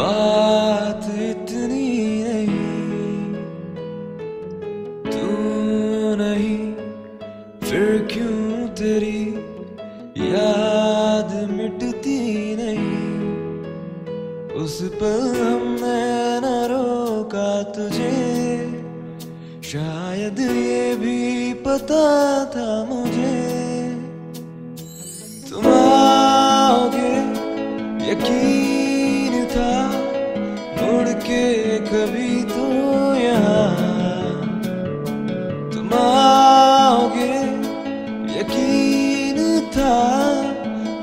बात इतनी नहीं, तू नहीं फिर क्यों तेरी याद मिटती नहीं। उस पल हमने न रोका तुझे, शायद ये भी पता था मुझे। तुम आओगे यकीन था, मुड़ के कभी तो यहाँ तुम आओगे यकीन था,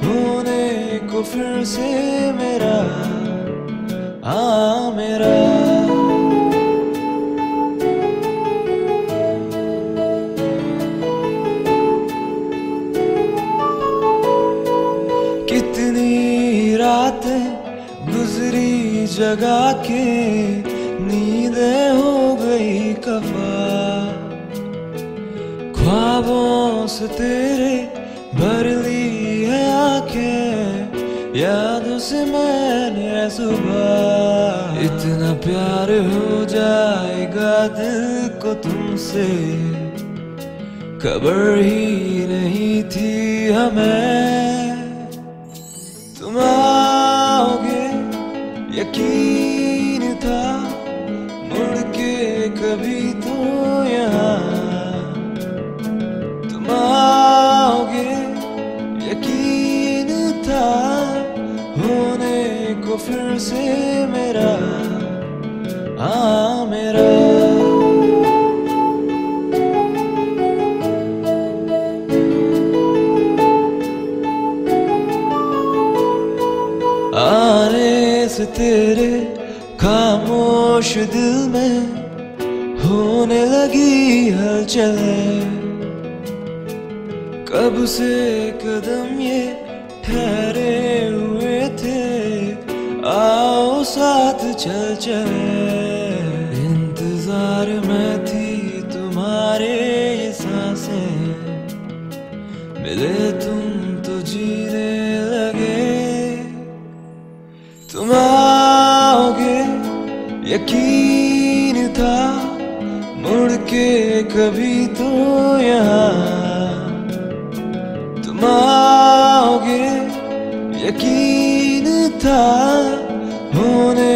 होने को फिर से मेरा, हाँ मेरा। कितनी रातें गुजरी जगा के, नींदें हो गई कफा, ख्वाबों से तेरे भर ली है आंखें, यादों से मैंने सुबह। इतना प्यार हो जाएगा दिल को तुमसे, खबर ही नहीं थी हमें। तुम आओगे यकीन था, मुड़ के कभी तो यहाँ तुम आओगे यकीन था, होने को फिर से मेरा, हाँ मेरा। आने से तेरे खामोश दिल में होने लगी हलचलें, कब से कदम ये ठहरे हुए थे, आओ साथ चल चले। इंतजार में थी तुम्हारे ये सांसें, मिले तुम तो जीने लगे। तुम आओगे यकीन था, मुड़ के कभी तो यहाँ तुम आओगे यकीन था, होने